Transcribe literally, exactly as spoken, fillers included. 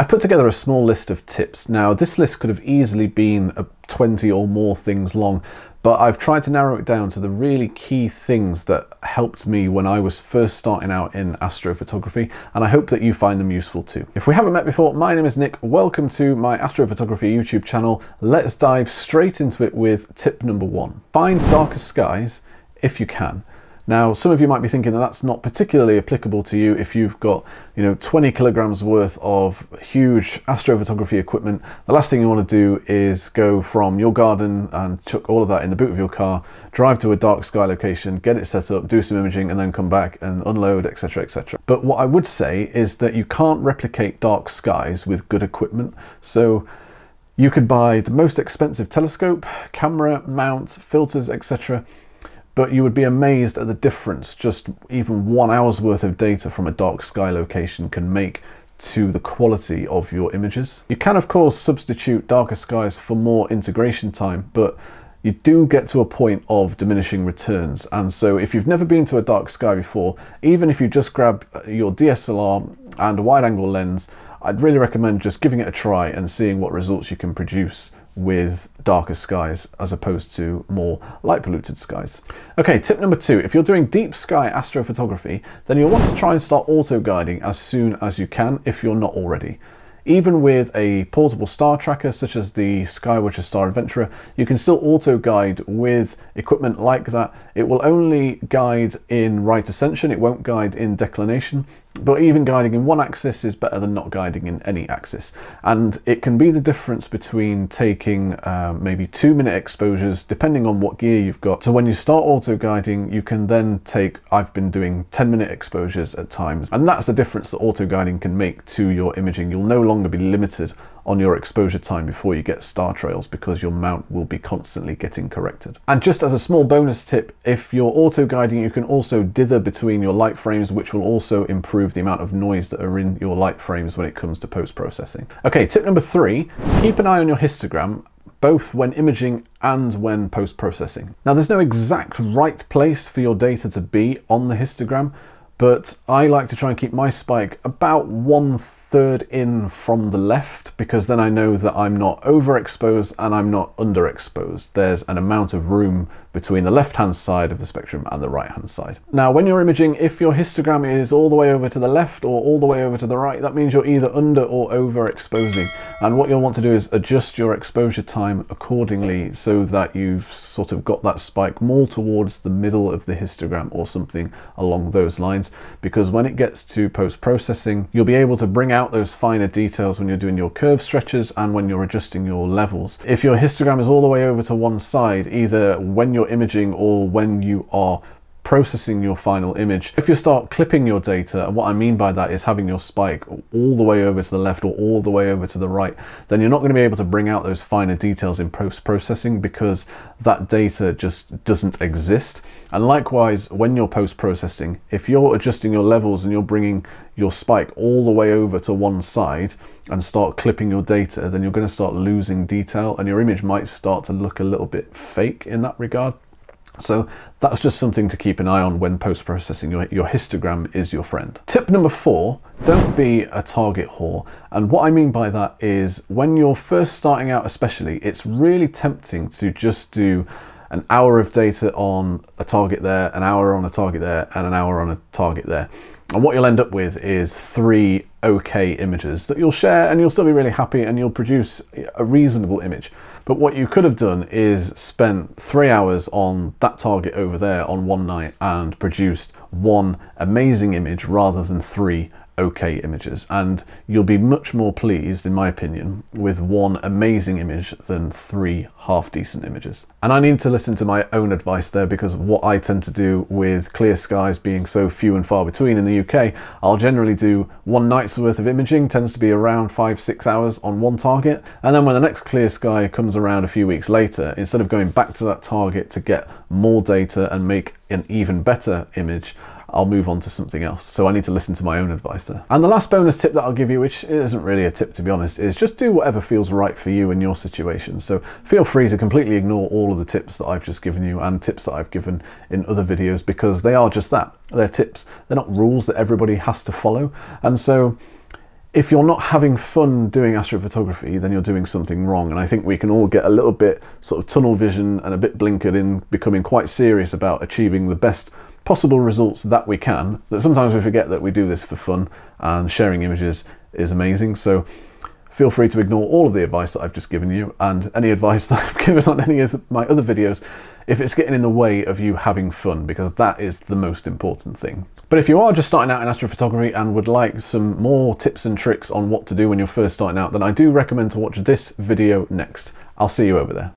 I've put together a small list of tips. Now, this list could have easily been twenty or more things long, but I've tried to narrow it down to the really key things that helped me when I was first starting out in astrophotography, and I hope that you find them useful too. If we haven't met before, my name is Nick. Welcome to my astrophotography YouTube channel. Let's dive straight into it with tip number one. Find darker skies if you can. Now, some of you might be thinking that that's not particularly applicable to you if you've got, you know, twenty kilograms worth of huge astrophotography equipment. The last thing you want to do is go from your garden and chuck all of that in the boot of your car, drive to a dark sky location, get it set up, do some imaging, and then come back and unload, et cetera, et cetera. But what I would say is that you can't replicate dark skies with good equipment. So you could buy the most expensive telescope, camera, mount, filters, et cetera, but you would be amazed at the difference just even one hour's worth of data from a dark sky location can make to the quality of your images. You can, of course, substitute darker skies for more integration time, but you do get to a point of diminishing returns. And so if you've never been to a dark sky before, even if you just grab your D S L R and a wide angle lens, I'd really recommend just giving it a try and seeing what results you can produce with darker skies as opposed to more light polluted skies. Okay, tip number two, if you're doing deep sky astrophotography, then you'll want to try and start auto guiding as soon as you can if you're not already. Even with a portable star tracker such as the SkyWatcher Star Adventurer, you can still auto guide with equipment like that. It will only guide in right ascension, it won't guide in declination, but even guiding in one axis is better than not guiding in any axis. And it can be the difference between taking uh, maybe two minute exposures, depending on what gear you've got. So when you start auto guiding, you can then take, I've been doing ten minute exposures at times. And that's the difference that auto guiding can make to your imaging. You'll no longer be limited on your exposure time before you get star trails because your mount will be constantly getting corrected. And just as a small bonus tip, if you're auto guiding, you can also dither between your light frames, which will also improve the amount of noise that are in your light frames when it comes to post-processing. Okay, tip number three, keep an eye on your histogram, both when imaging and when post-processing. Now, there's no exact right place for your data to be on the histogram, but I like to try and keep my spike about one third in from the left, because then I know that I'm not overexposed and I'm not underexposed. There's an amount of room between the left-hand side of the spectrum and the right-hand side. Now, when you're imaging, if your histogram is all the way over to the left or all the way over to the right, that means you're either under or overexposing. And what you'll want to do is adjust your exposure time accordingly so that you've sort of got that spike more towards the middle of the histogram or something along those lines, because when it gets to post-processing, you'll be able to bring out those finer details when you're doing your curve stretches and when you're adjusting your levels. If your histogram is all the way over to one side, either when you're imaging or when you are processing your final image, if you start clipping your data, and what I mean by that is having your spike all the way over to the left or all the way over to the right, then you're not going to be able to bring out those finer details in post-processing because that data just doesn't exist. And likewise, when you're post-processing, if you're adjusting your levels and you're bringing your spike all the way over to one side and start clipping your data, then you're going to start losing detail and your image might start to look a little bit fake in that regard. So that's just something to keep an eye on when post-processing. Your, your histogram is your friend. Tip number four, don't be a target whore. And what I mean by that is when you're first starting out especially, it's really tempting to just do an hour of data on a target there, an hour on a target there, and an hour on a target there. And what you'll end up with is three okay images that you'll share and you'll still be really happy and you'll produce a reasonable image. But what you could have done is spent three hours on that target over there on one night and produced one amazing image rather than three okay images. And you'll be much more pleased, in my opinion, with one amazing image than three half decent images. And I need to listen to my own advice there, because what I tend to do with clear skies being so few and far between in the U K, I'll generally do one night's worth of imaging, tends to be around five, six hours on one target. And then when the next clear sky comes around a few weeks later, instead of going back to that target to get more data and make an even better image, I'll move on to something else. So I need to listen to my own advice there. And the last bonus tip that I'll give you, which isn't really a tip to be honest, is just do whatever feels right for you in your situation. So feel free to completely ignore all of the tips that I've just given you and tips that I've given in other videos, because they are just that. They're tips. They're not rules that everybody has to follow. And so if you're not having fun doing astrophotography, then you're doing something wrong. And I think we can all get a little bit sort of tunnel vision and a bit blinkered in becoming quite serious about achieving the best possible results that we can, that sometimes we forget that we do this for fun, and sharing images is amazing. So feel free to ignore all of the advice that I've just given you and any advice that I've given on any of my other videos if it's getting in the way of you having fun, because that is the most important thing. But if you are just starting out in astrophotography and would like some more tips and tricks on what to do when you're first starting out, then I do recommend to watch this video next. I'll see you over there.